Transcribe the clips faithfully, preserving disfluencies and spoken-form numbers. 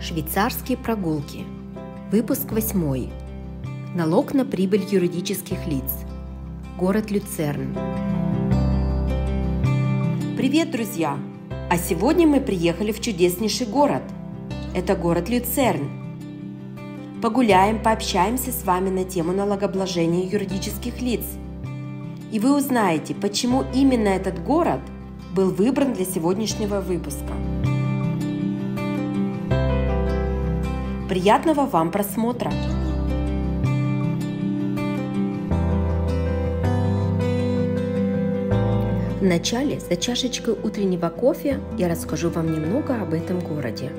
Швейцарские прогулки. Выпуск восьмой. Налог на прибыль юридических лиц. Город Люцерн. Привет, друзья! А сегодня мы приехали в чудеснейший город. Это город Люцерн. Погуляем, пообщаемся с вами на тему налогообложения юридических лиц. И вы узнаете, почему именно этот город был выбран для сегодняшнего выпуска. Приятного вам просмотра! Вначале, за чашечкой утреннего кофе, я расскажу вам немного об этом городе.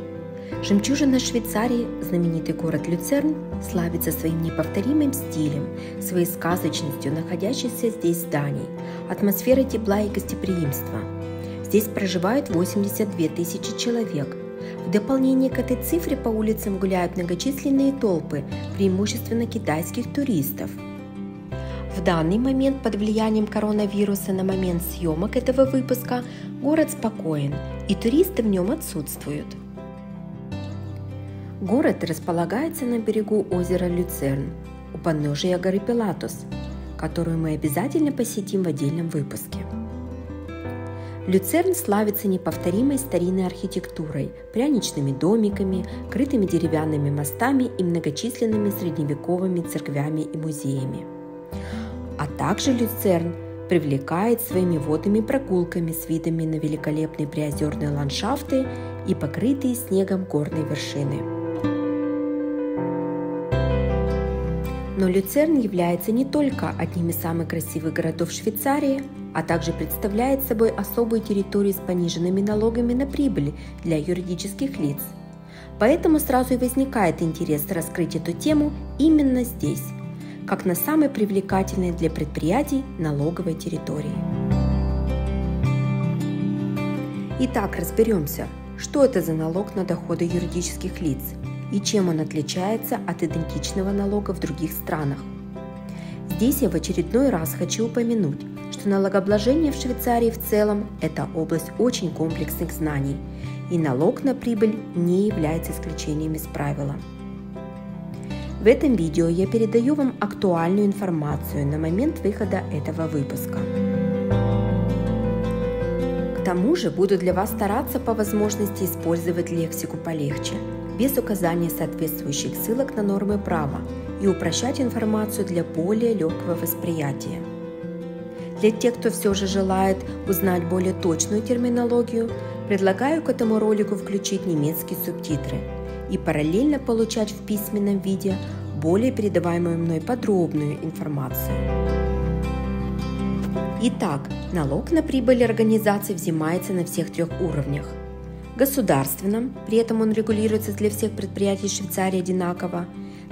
Жемчужина Швейцарии, знаменитый город Люцерн, славится своим неповторимым стилем, своей сказочностью находящихся здесь зданий, атмосферой тепла и гостеприимства. Здесь проживают восемьдесят две тысячи человек. В дополнение к этой цифре по улицам гуляют многочисленные толпы, преимущественно китайских туристов. В данный момент под влиянием коронавируса на момент съемок этого выпуска город спокоен, и туристы в нем отсутствуют. Город располагается на берегу озера Люцерн, у подножия горы Пилатус, которую мы обязательно посетим в отдельном выпуске. Люцерн славится неповторимой старинной архитектурой, пряничными домиками, крытыми деревянными мостами и многочисленными средневековыми церквями и музеями. А также Люцерн привлекает своими водными прогулками с видами на великолепные приозерные ландшафты и покрытые снегом горные вершины. Но Люцерн является не только одним из самых красивых городов Швейцарии, а также представляет собой особую территорию с пониженными налогами на прибыль для юридических лиц. Поэтому сразу и возникает интерес раскрыть эту тему именно здесь, как на самой привлекательной для предприятий налоговой территории. Итак, разберемся, что это за налог на доходы юридических лиц и чем он отличается от идентичного налога в других странах. Здесь я в очередной раз хочу упомянуть, что налогообложение в Швейцарии в целом – это область очень комплексных знаний, и налог на прибыль не является исключением из правила. В этом видео я передаю вам актуальную информацию на момент выхода этого выпуска. К тому же буду для вас стараться по возможности использовать лексику полегче, без указания соответствующих ссылок на нормы права, и упрощать информацию для более легкого восприятия. Для тех, кто все же желает узнать более точную терминологию, предлагаю к этому ролику включить немецкие субтитры и параллельно получать в письменном виде более передаваемую мной подробную информацию. Итак, налог на прибыль организации взимается на всех трех уровнях. Государственном, при этом он регулируется для всех предприятий Швейцарии одинаково,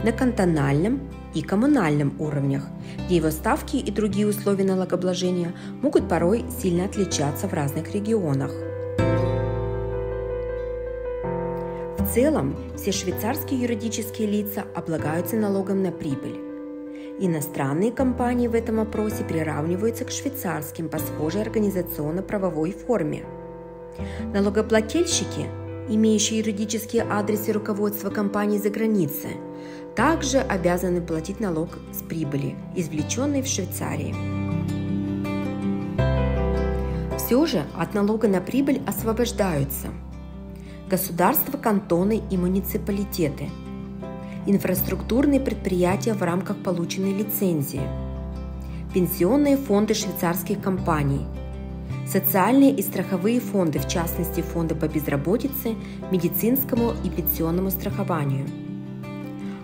на кантональном и коммунальном уровнях, где его ставки и другие условия налогообложения могут порой сильно отличаться в разных регионах. В целом, все швейцарские юридические лица облагаются налогом на прибыль. Иностранные компании в этом опросе приравниваются к швейцарским по схожей организационно-правовой форме. Налогоплательщики, имеющие юридические адресы руководства компаний за границей, также обязаны платить налог с прибыли, извлеченной в Швейцарии. Все же от налога на прибыль освобождаются государства, кантоны и муниципалитеты, инфраструктурные предприятия в рамках полученной лицензии, пенсионные фонды швейцарских компаний, социальные и страховые фонды, в частности фонды по безработице, медицинскому и пенсионному страхованию,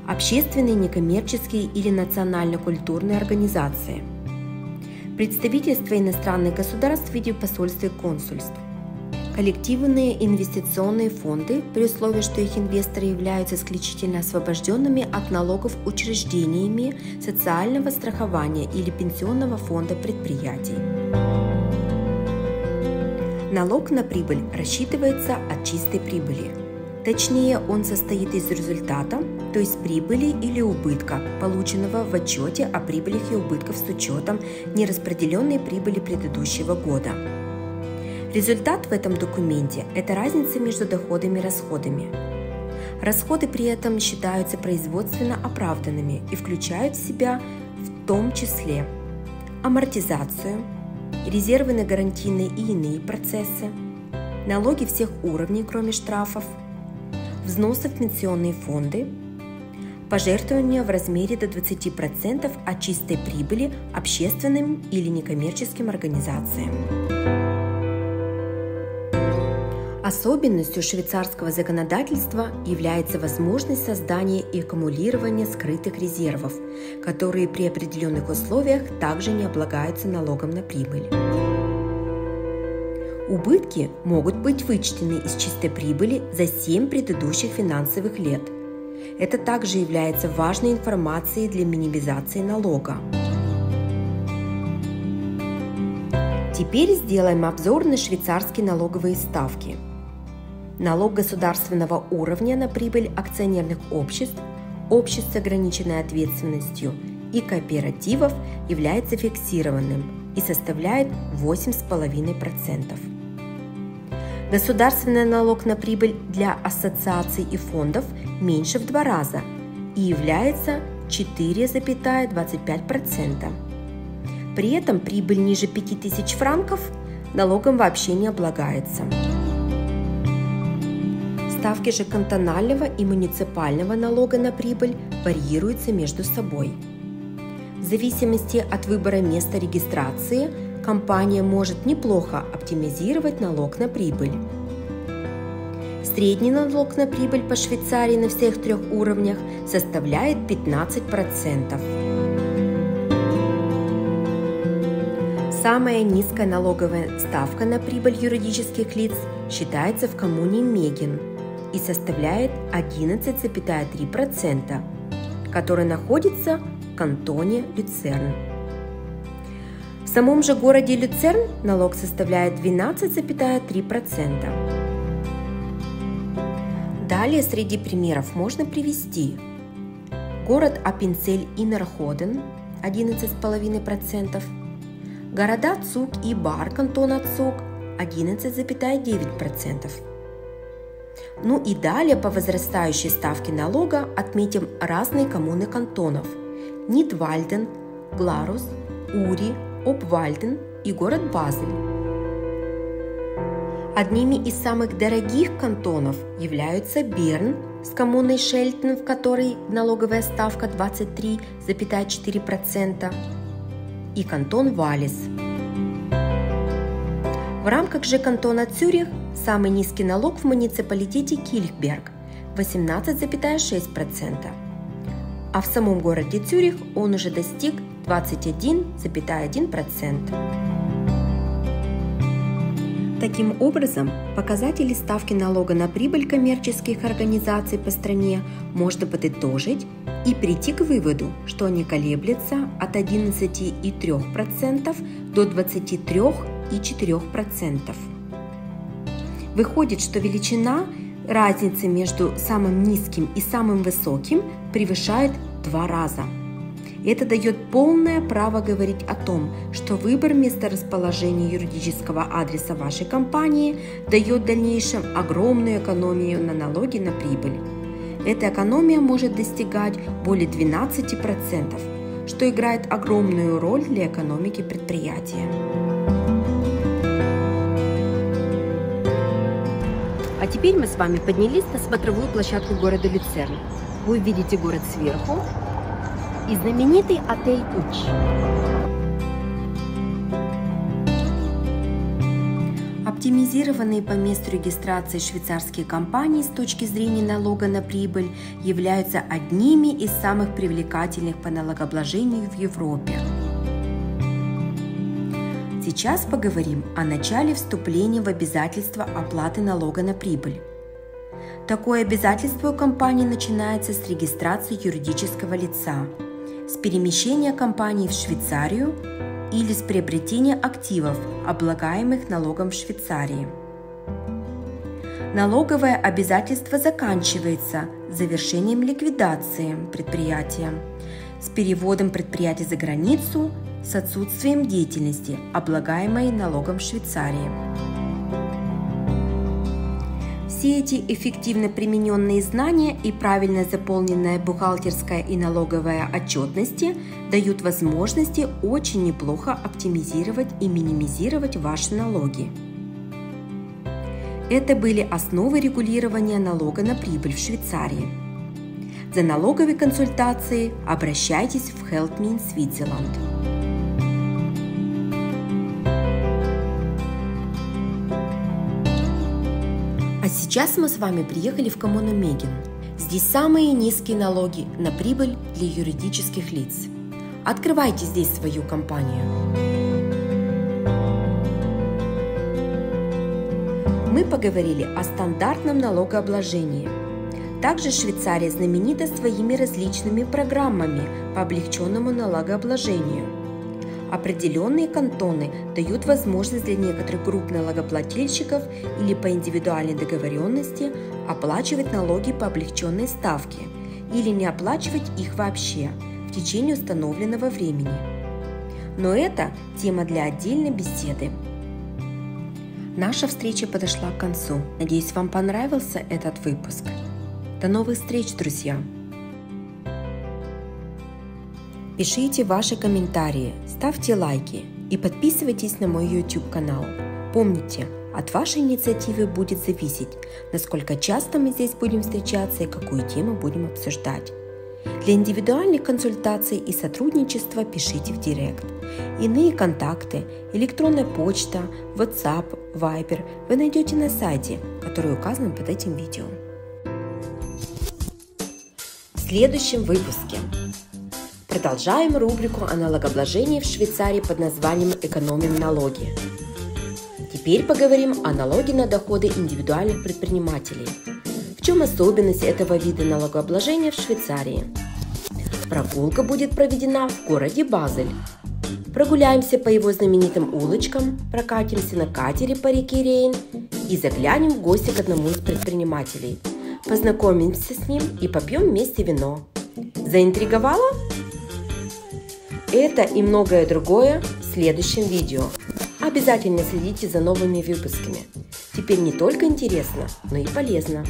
общественные, некоммерческие или национально-культурные организации, представительства иностранных государств в виде посольств и консульств, коллективные инвестиционные фонды, при условии, что их инвесторы являются исключительно освобожденными от налогов учреждениями социального страхования или пенсионного фонда предприятий. Налог на прибыль рассчитывается от чистой прибыли. Точнее, он состоит из результата, то есть прибыли или убытка, полученного в отчете о прибылях и убытках с учетом нераспределенной прибыли предыдущего года. Результат в этом документе – это разница между доходами и расходами. Расходы при этом считаются производственно оправданными и включают в себя в том числе амортизацию, резервы на гарантийные и иные процессы, налоги всех уровней, кроме штрафов, взносы в пенсионные фонды, пожертвования в размере до двадцати процентов от чистой прибыли общественным или некоммерческим организациям. Особенностью швейцарского законодательства является возможность создания и аккумулирования скрытых резервов, которые при определенных условиях также не облагаются налогом на прибыль. Убытки могут быть вычтены из чистой прибыли за семь предыдущих финансовых лет. Это также является важной информацией для минимизации налога. Теперь сделаем обзор на швейцарские налоговые ставки. Налог государственного уровня на прибыль акционерных обществ, обществ с ограниченной ответственностью и кооперативов является фиксированным и составляет восемь целых пять десятых процента. Государственный налог на прибыль для ассоциаций и фондов меньше в два раза и является четыре целых двадцать пять сотых процента. При этом прибыль ниже пяти тысяч франков налогом вообще не облагается. Ставки же кантонального и муниципального налога на прибыль варьируются между собой. В зависимости от выбора места регистрации компания может неплохо оптимизировать налог на прибыль. Средний налог на прибыль по Швейцарии на всех трех уровнях составляет пятнадцать процентов. Самая низкая налоговая ставка на прибыль юридических лиц считается в коммуне Мегген и составляет одиннадцать целых три десятых процента, который находится в кантоне Люцерн. В самом же городе Люцерн налог составляет двенадцать целых три десятых процента. Далее среди примеров можно привести город Апенцель-Инерходен – одиннадцать целых пять десятых процента, города Цук и Бар кантона Цук – одиннадцать целых девять десятых процента. Ну и далее по возрастающей ставке налога отметим разные коммуны кантонов – Нидвальден, Гларус, Ури, Обвальден и город Базель. Одними из самых дорогих кантонов являются Берн с коммуной Шелтен, в которой налоговая ставка двадцать три целых четыре десятых процента, и кантон Валис. В рамках же кантона Цюрих самый низкий налог в муниципалитете Кильхберг – восемнадцать целых шесть десятых процента, а в самом городе Цюрих он уже достиг двадцать один целых один процент. Таким образом, показатели ставки налога на прибыль коммерческих организаций по стране можно подытожить и прийти к выводу, что они колеблются от одиннадцати целых трёх десятых процента до двадцати трёх целых четырёх десятых процента. Выходит, что величина разницы между самым низким и самым высоким превышает два раза. Это дает полное право говорить о том, что выбор места расположения юридического адреса вашей компании дает в дальнейшем огромную экономию на налоги на прибыль. Эта экономия может достигать более двенадцати процентов, что играет огромную роль для экономики предприятия. А теперь мы с вами поднялись на смотровую площадку города Люцерн. Вы видите город сверху и знаменитый отель Уч. Оптимизированные по месту регистрации швейцарские компании с точки зрения налога на прибыль являются одними из самых привлекательных по налогообложению в Европе. Сейчас поговорим о начале вступления в обязательство оплаты налога на прибыль. Такое обязательство у компании начинается с регистрации юридического лица, с перемещения компании в Швейцарию или с приобретения активов, облагаемых налогом в Швейцарии. Налоговое обязательство заканчивается завершением ликвидации предприятия, с переводом предприятия за границу, с отсутствием деятельности, облагаемой налогом в Швейцарии. все эти эффективно примененные знания и правильно заполненная бухгалтерская и налоговая отчетности дают возможности очень неплохо оптимизировать и минимизировать ваши налоги. Это были основы регулирования налога на прибыль в Швейцарии. За налоговой консультацией обращайтесь в Help Me in Switzerland. А сейчас мы с вами приехали в коммуну Мегген. Здесь самые низкие налоги на прибыль для юридических лиц. Открывайте здесь свою компанию. Мы поговорили о стандартном налогообложении. Также Швейцария знаменита своими различными программами по облегченному налогообложению. Определенные кантоны дают возможность для некоторых групп налогоплательщиков или по индивидуальной договоренности оплачивать налоги по облегченной ставке или не оплачивать их вообще в течение установленного времени. Но это тема для отдельной беседы. Наша встреча подошла к концу. Надеюсь, вам понравился этот выпуск. До новых встреч, друзья! Пишите ваши комментарии, ставьте лайки и подписывайтесь на мой YouTube-канал. Помните, от вашей инициативы будет зависеть, насколько часто мы здесь будем встречаться и какую тему будем обсуждать. Для индивидуальных консультаций и сотрудничества пишите в директ. Иные контакты, электронная почта, WhatsApp, Viber вы найдете на сайте, который указан под этим видео. В следующем выпуске. Продолжаем рубрику о налогообложении в Швейцарии под названием «Экономим налоги». Теперь поговорим о налоге на доходы индивидуальных предпринимателей. В чем особенность этого вида налогообложения в Швейцарии? Прогулка будет проведена в городе Базель. Прогуляемся по его знаменитым улочкам, прокатимся на катере по реке Рейн и заглянем в гости к одному из предпринимателей. Познакомимся с ним и попьем вместе вино. Заинтриговало? Это и многое другое в следующем видео. Обязательно следите за новыми выпусками. Теперь не только интересно, но и полезно.